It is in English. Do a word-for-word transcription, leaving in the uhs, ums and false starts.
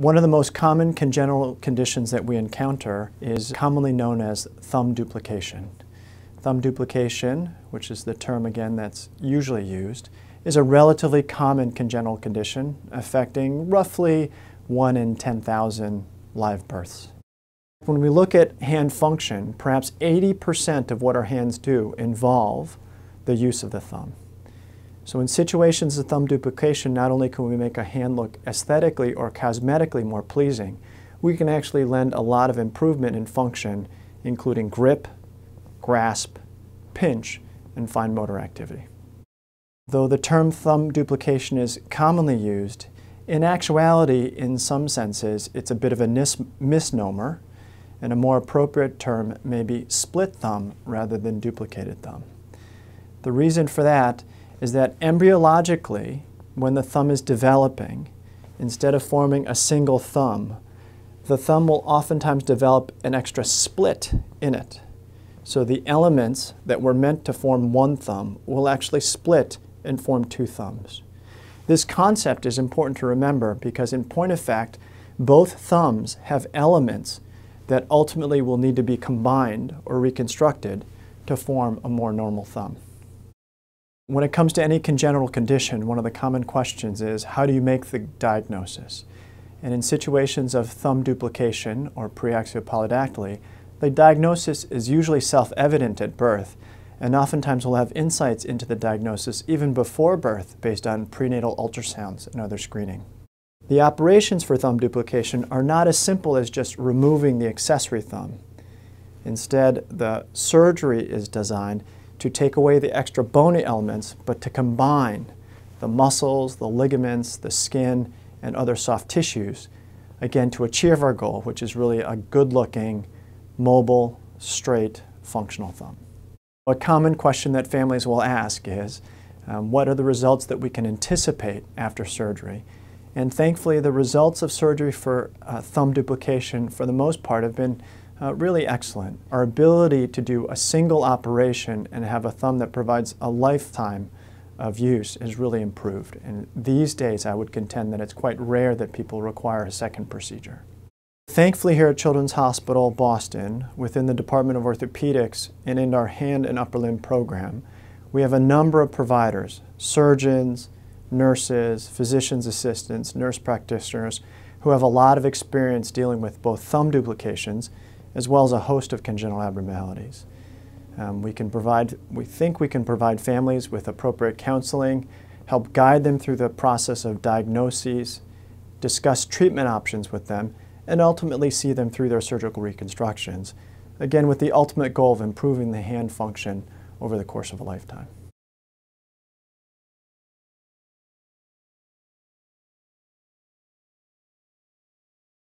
One of the most common congenital conditions that we encounter is commonly known as thumb duplication. Thumb duplication, which is the term again that's usually used, is a relatively common congenital condition affecting roughly one in ten thousand live births. When we look at hand function, perhaps eighty percent of what our hands do involve the use of the thumb. So in situations of thumb duplication, not only can we make a hand look aesthetically or cosmetically more pleasing, we can actually lend a lot of improvement in function, including grip, grasp, pinch, and fine motor activity. Though the term thumb duplication is commonly used, in actuality, in some senses, it's a bit of a mis- misnomer, and a more appropriate term may be split thumb rather than duplicated thumb. The reason for that is that embryologically, when the thumb is developing, instead of forming a single thumb, the thumb will oftentimes develop an extra split in it. So the elements that were meant to form one thumb will actually split and form two thumbs. This concept is important to remember because in point of fact, both thumbs have elements that ultimately will need to be combined or reconstructed to form a more normal thumb. When it comes to any congenital condition, one of the common questions is, how do you make the diagnosis? And in situations of thumb duplication or preaxial polydactyly, the diagnosis is usually self-evident at birth, and oftentimes we'll have insights into the diagnosis even before birth based on prenatal ultrasounds and other screening. The operations for thumb duplication are not as simple as just removing the accessory thumb. Instead, the surgery is designed to take away the extra bony elements, but to combine the muscles, the ligaments, the skin, and other soft tissues, again, to achieve our goal, which is really a good-looking, mobile, straight, functional thumb. A common question that families will ask is, um, what are the results that we can anticipate after surgery? And thankfully, the results of surgery for uh, thumb duplication, for the most part, have been Uh, really excellent. Our ability to do a single operation and have a thumb that provides a lifetime of use is really improved. And these days, I would contend that it's quite rare that people require a second procedure. Thankfully, here at Children's Hospital Boston, within the Department of Orthopedics and in our hand and upper limb program, we have a number of providers, surgeons, nurses, physician's assistants, nurse practitioners, who have a lot of experience dealing with both thumb duplications as well as a host of congenital abnormalities. Um, we can provide, we think we can provide families with appropriate counseling, help guide them through the process of diagnoses, discuss treatment options with them, and ultimately see them through their surgical reconstructions, again with the ultimate goal of improving the hand function over the course of a lifetime.